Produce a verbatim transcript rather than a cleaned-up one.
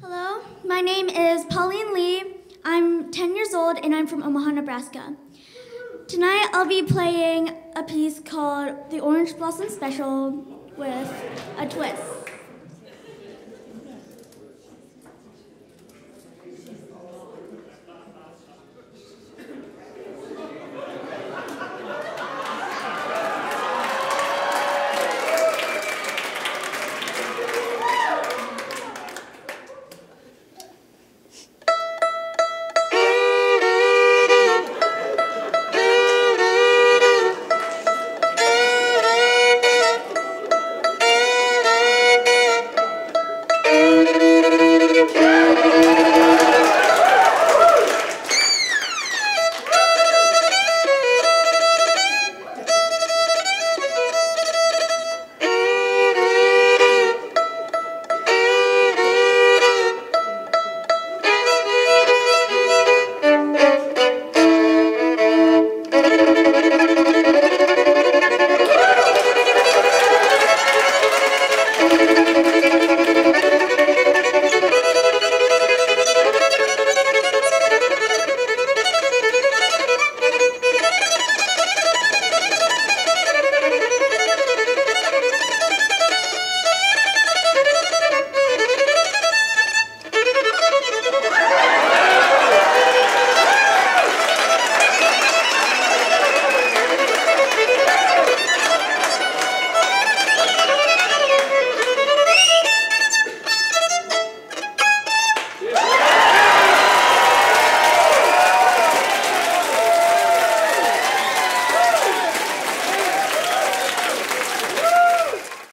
Hello, my name is Pauline Lee. I'm ten years old and I'm from Omaha, Nebraska. Tonight I'll be playing a piece called The Orange Blossom Special with a twist. Thank you.